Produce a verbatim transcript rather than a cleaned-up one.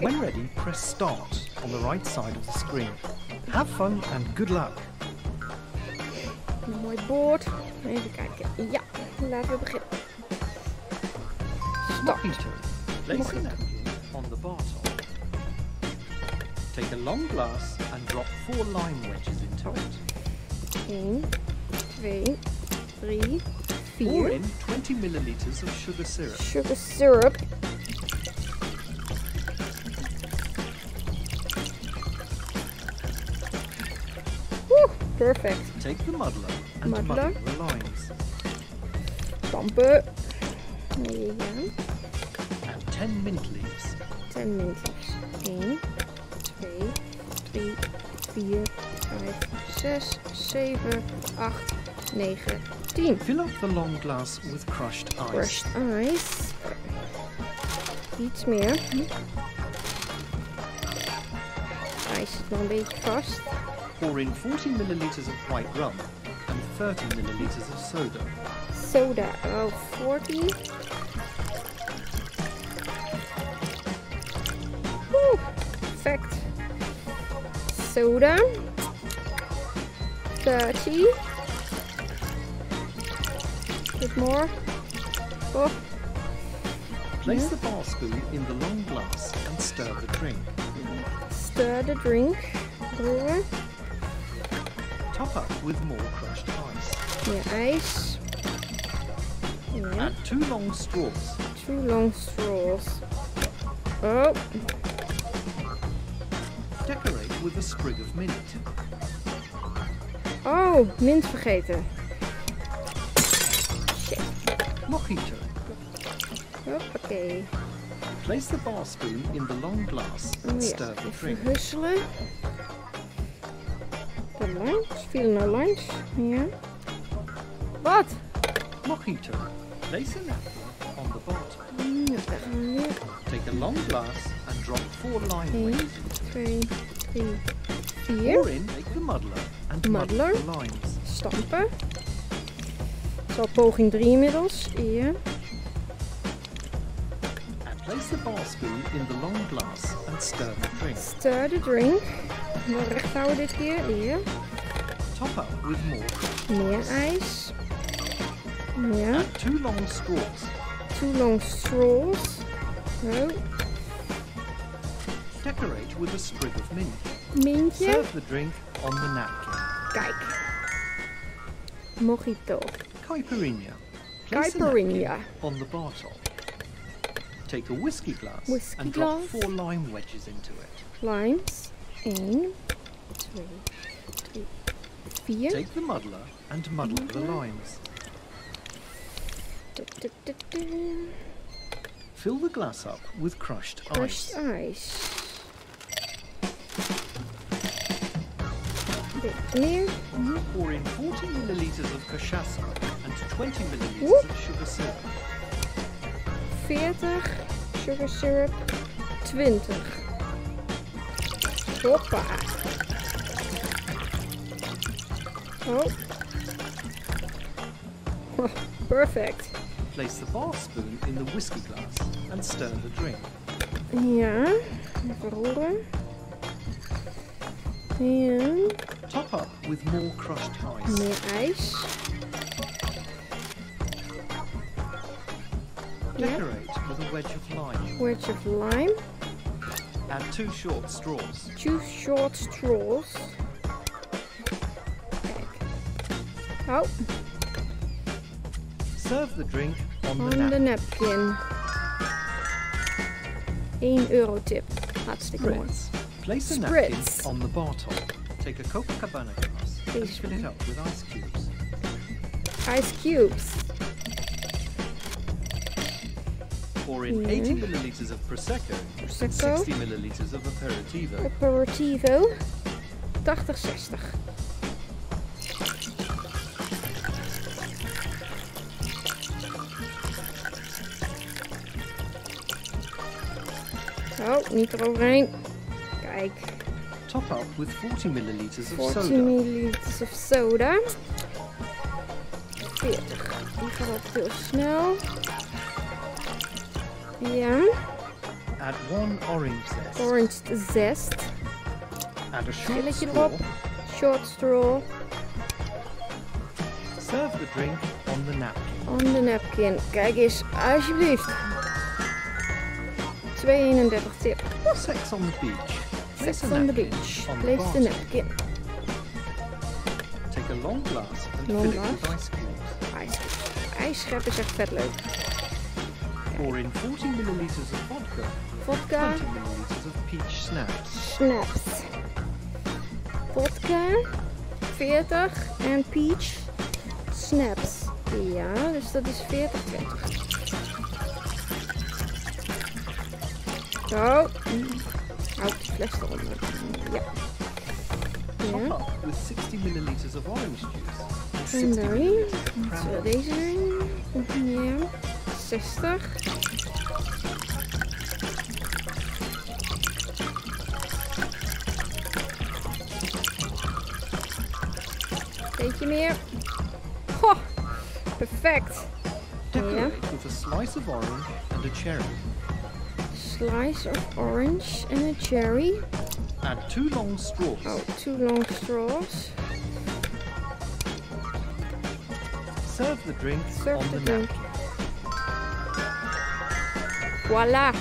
When ready, press start on the right side of the screen. Have fun and good luck. Een mooi bord. Even kijken. Ja, laten we beginnen. Start. Mojito. Place the napkin on the bar top. Take a long glass and drop four lime wedges into it. one, two, three, four. Pour in twenty milliliters of sugar syrup. Sugar syrup. Perfect. Take the muddler and muddler. muddle the lines. Bump it. There you go. And ten mint leaves. Ten mint leaves. Eén, twee, drie, vier, vijf, zes, zeven, acht, negen, tien. Fill up the long glass with crushed ice. Crushed ice. Iets meer. Ijs zit nog een beetje vast. Pour in forty milliliters of white rum and thirty milliliters of soda. Soda, oh, forty. Woo, perfect. Soda, thirty. A bit more. Oh. Place yeah. the bar spoon in the long glass and stir the drink. Stir the drink. Over. Top up with more crushed ice. Meer ijs. Yeah. Add two long straws. Two long straws. Oh. Decorate with a sprig of mint. Oh, mint vergeten. Shit. Mojito. Hoppakee. Place the bar spoon in the long glass and oh, yes. stir the drink. Even husselen. Veel naar lunch, ja. Wat? Mojito. Place a napkin on the bottom. Ja. Take a long glass and drop four lime wedges. één, twee, drie, vier. Pour in, make the muddler and muddler. Muddle the lines. Stampen. Dat is al poging drie inmiddels. Ja. And place the bar spoon in the long glass and stir the drink. Stir the drink. Maar recht houden dit keer. Ja. Top up with more. Meer ijs. Ja. And two long straws. Two long straws. Zo. Decorate with a sprig of mint. Mintje. Serve the drink on the napkin. Kijk. Mojito. Caipirinha. Caipirinha. On the bar top. Take a whiskey glass whiskey and glass. drop four lime wedges into it. Limes. Eén, twee. Vier. Take the muddler and muddle muddler. the lines. Du, du, du, du. Fill the glass up with crushed, crushed ice. Een beetje meer. Pour in forty milliliters of cachaça and twenty milliliters Oep. of sugar syrup. veertig, sugar syrup, twintig. Hoppa. Oh. oh, perfect. Place the bar spoon in the whiskey glass and stir the drink. Ja, even roeren. Ja. Top up with more crushed ice. Meer ijs. Decorate yeah. with a wedge of lime. Wedge of lime. Add two short straws. Two short straws. Oh. Serve the drink on, on the, nap. the napkin. één euro tip. Hartstikke mooi. Place a napkin on the bar top. Take a Copacabana glass and fill it up with ice cubes. Ice cubes. Pour in yeah. eighty milliliters of prosecco, prosecco. And sixty milliliters of aperitivo. Aperitivo. tachtig, zestig. Oh, niet eroverheen. Kijk. Top up with forty milliliters of soda. forty milliliters of soda. veertig. Die gaat al heel snel. Ja. Add one orange zest. Orange zest. Add a short straw. Erop. Short straw. Serve the drink on the napkin. On the napkin. Kijk eens, alsjeblieft. tweeëndertig tip. Sex on the beach. Sex on the beach. Place the napkin. Take a long glass and fill it with ice cubes. IJsscheppen is echt vet leuk. Pour in veertien milliliters of vodka. Vodka. twintig milliliters of peach snaps. Snaps. Vodka. veertig en peach snaps. Ja, dus dat is veertig, twintig. Zo. Houd de fles eronder. Ja. Ja. With zestig milliliters of orange juice. En daarin. Moeten we deze erin. Ja. zestig. Beetje meer. Goh. Perfect. Ja. With a slice of orange and a cherry. Slice of orange and a cherry. Add two long straws. Oh, two long straws. Serve the drink Serve on the, the napkin. Drink. Voila!